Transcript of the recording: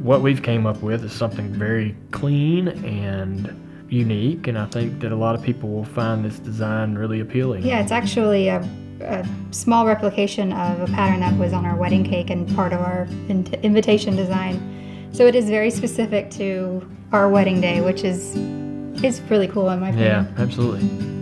what we've came up with is something very clean and unique, and I think that a lot of people will find this design really appealing. Yeah, it's actually a small replication of a pattern that was on our wedding cake and part of our invitation design. So it is very specific to our wedding day, which is really cool in my opinion. Yeah, absolutely.